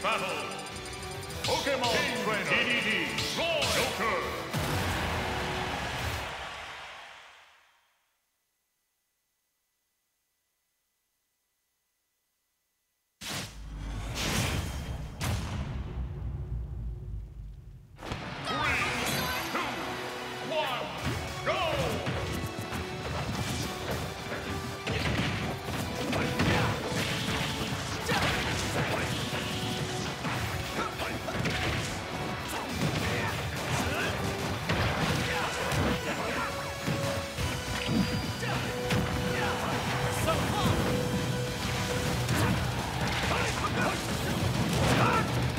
Battle! Pokemon King Trainer! DDD! Roy! Joker! Come on!